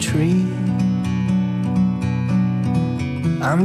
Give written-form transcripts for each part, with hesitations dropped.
tree. I'm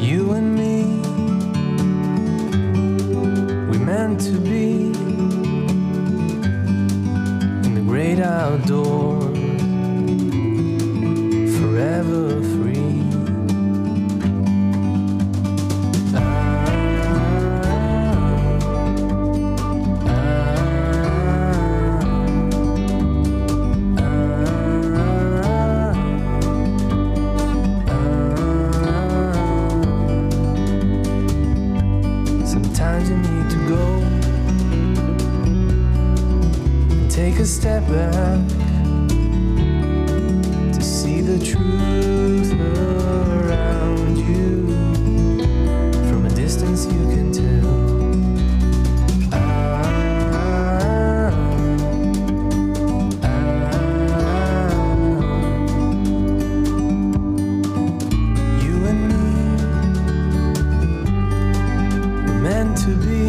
you and me. We meant to be in the great outdoors, forever free. Sometimes you need to go and take a step back to see the truth around you. From a distance you can tell. You and me were meant to be.